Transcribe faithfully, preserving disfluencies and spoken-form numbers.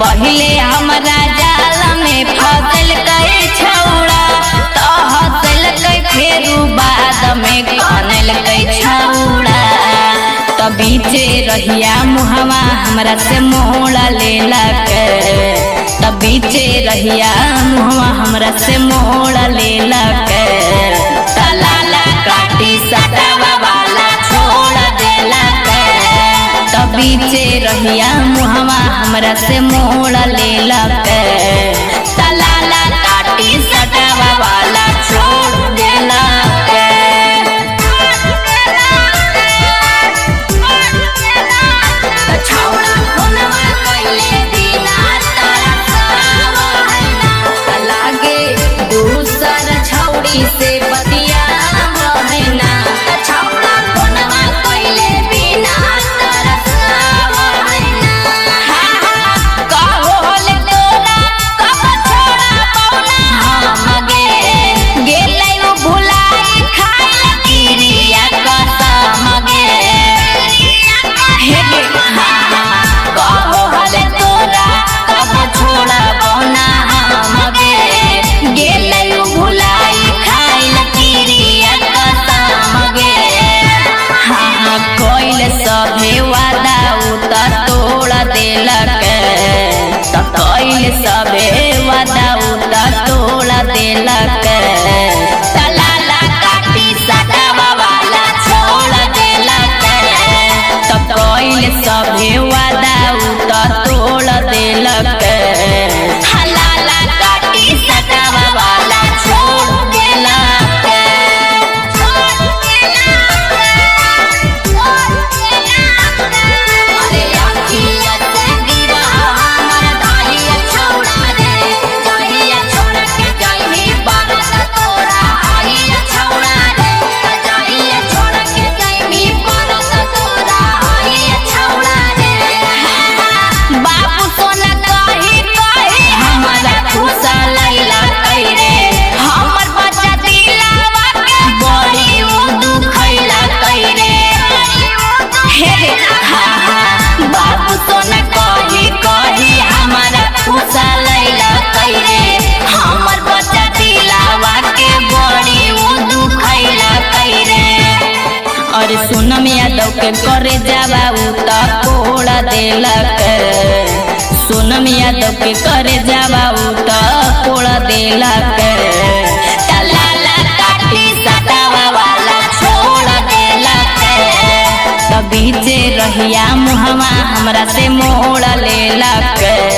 पहले हमरा जाल में फसल कई छौड़ा तो हसल कई फिर बाद में कनल कई छौड़ा तो बीचे रहिया मुहवा हमरा से मोड़ा लेला के तो बीचे रहिया मुहवा हमरा से मोड़ा लेला के तलाला काटी सटावा वाला छोड़ देला के तो बीचे रहिया मुहवा हमरा से मोड़ा लेला पे तलाला काटी सटावा वाला छोड़ देला पे छोड़ा कोनवा कइले बिना तारा सावा है ना लागे दूसर छौड़ी से बतिया है ना छोड़ा कोनवा कइले बिना तारा सावा है ना सबे वादा उदा तोड़ा देला के तलाला काटी सटावा वाला छोड़ देला के तब कोइल सबे वादा उदा तोड़ा देला के हलाला काटी सटावा वाला छोड़ देला के छोड़ देला छोड़ देला अरे आखिया के करे जावा उता कोड़ा देला के सोनम यादव के करे जावा उता कोड़ा देला के तलाला काटी सटावा वाला छोड़ देला के तब बीचे रहिया मुहवा हमरा से मोड़ा लेला के।